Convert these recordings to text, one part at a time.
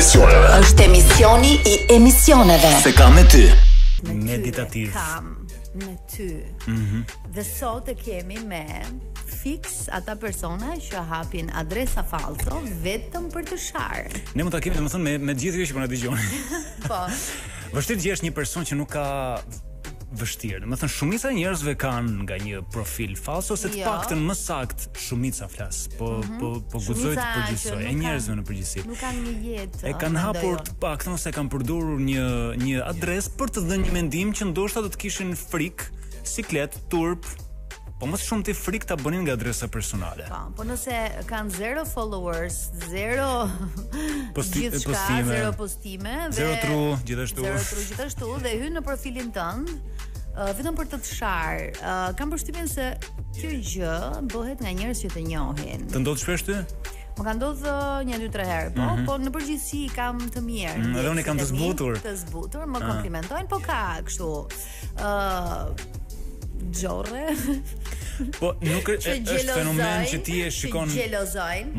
emisioneve. Është emisioni i emisioneve. Se kam me ty. Meditativ. Kam me ty. Dhe sot e kemi me fix ata persona që hapin adresa falso vetëm për të sharë. Ne mund ta kemi domethënë me gjithë ju që po na dëgjoni. Po. Vështirë gjesh një person që nuk ka vështirë. Domethënë shumica e njerëzve kanë nga një profil falso ose të paktën më saktë shumica flas, po guxoj të përgjithsoj e njerëzve në përgjithësi. Nuk kanë një jetë. E kanë hapur të paktën ose kanë përdorur një adresë për të dhënë një mendim që ndoshta do të kishin frikë, siklet, turp. Po më shumë ti frikë ta bënin nga adresa personale. Po nëse kanë zero followers, zero postime, zero postime, zero true gjithashtu. Zero true gjithashtu dhe hyn në profilin tënd, vetëm për të fshar. Kam përshtypjen se kjo gjë bëhet nga njerëz që të njohin. Të ndodh shpesh ty? Më ka ndodhë 1-2-3 herë, po në përgjithësi kam të mirë. Edhe unë kam të zbutur. Të zbutur, më komplimentojnë, po ka kështu. Gjore. Po nuk është fenomen që ti e shikon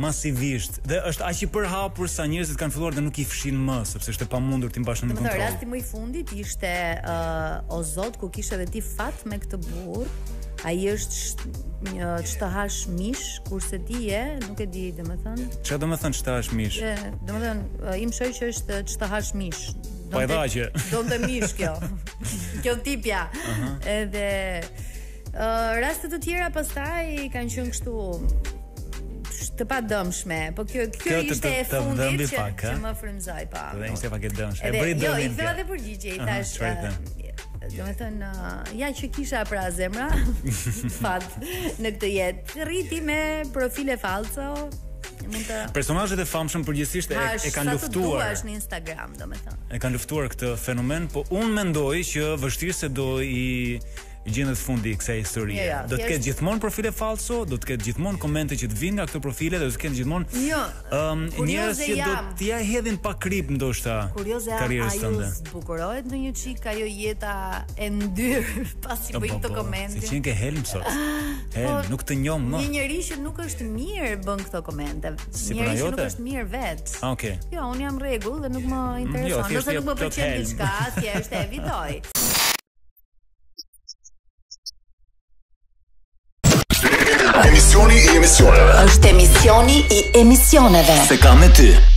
masivisht dhe është aq i përhapur sa njerëzit kanë filluar dhe nuk i fshin më sepse është e pamundur ti mbashën në kontroll. Rasti më i fundit ishte o zot ku kishe edhe ti fat me këtë burr. Ai është një çtahash mish kurse ti je, nuk e di domethënë. Çfarë domethënë çtahash mish? Domethënë im shoj që është çtahash mish. Po e dha që donte mish kjo tipja. Edhe raste të tjera pastaj kanë qenë kështu të padëmshme, po kjo ishte e fundit që më frymëzoi pak. Dhe ishte pak e dëmshme. E bëri dëmin. Jo, i dha dhe përgjigje, i thash. Domethënë, ja që kisha pra zemra, fat në këtë jetë. Rriti me profile falso. Personazhet e famshëm përgjithsisht e kanë luftuar në Instagram, domethënë. E kanë luftuar këtë fenomen, po unë mendoj që vështirë se do i gjendet fundi kësaj historie. Do të ketë gjithmonë profile falso, do të ketë gjithmonë komente që të vijnë nga këto profile, do të ketë gjithmonë njerëz që do t'ia hedhin pa krip ndoshta karrierës tënde. Kurioze, ajo bukurohet në një çik, ajo jeta e ndyrë pasi bëj këto komente. Si qenë ke helm sot. Nuk të njoh më. Një njerëz që nuk është mirë bën këto komente. Njerëz që nuk është mirë vet. Okej. Jo, unë jam rregull dhe nuk më intereson. Nëse nuk më pëlqen diçka, thjesht e evitoj. Emisioni i emisioneve. Është emisioni i emisioneve. Se kam me ty.